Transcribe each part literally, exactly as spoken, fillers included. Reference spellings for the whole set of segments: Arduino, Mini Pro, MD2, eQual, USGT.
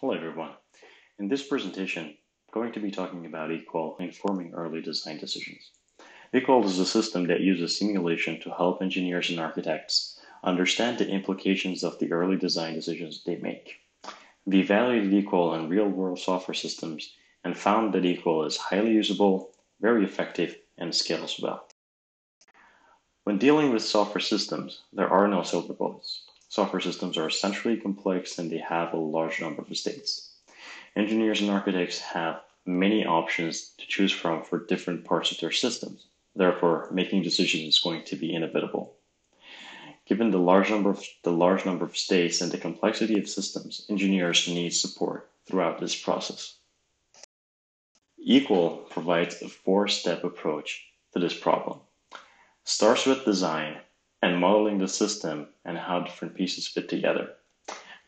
Hello everyone. In this presentation, I'm going to be talking about eQual, informing early design decisions. eQual is a system that uses simulation to help engineers and architects understand the implications of the early design decisions they make. We evaluated eQual on real-world software systems and found that eQual is highly usable, very effective, and scales well. When dealing with software systems, there are no silver bullets. Software systems are essentially complex and they have a large number of states. Engineers and architects have many options to choose from for different parts of their systems. Therefore, making decisions is going to be inevitable. Given the large number of, the large number of states and the complexity of systems, engineers need support throughout this process. eQual provides a four-step approach to this problem. Starts with design and modeling the system and how different pieces fit together.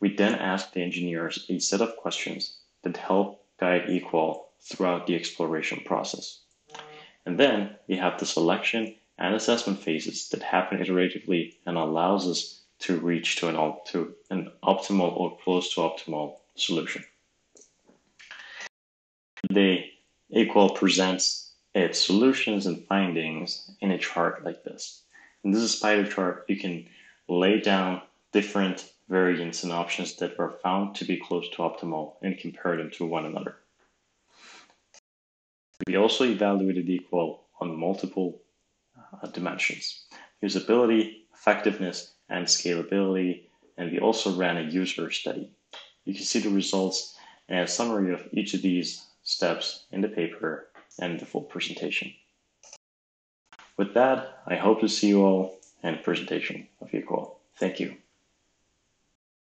We then ask the engineers a set of questions that help guide eQual throughout the exploration process. And then we have the selection and assessment phases that happen iteratively and allows us to reach to an, op to an optimal or close to optimal solution. Today, eQual presents its solutions and findings in a chart like this. And this is a spider chart. You can lay down different variants and options that were found to be close to optimal and compare them to one another. We also evaluated eQual on multiple uh, dimensions: usability, effectiveness, and scalability. And we also ran a user study. You can see the results and a summary of each of these steps in the paper and the full presentation. With that, I hope to see you all in a presentation of eQual. Thank you.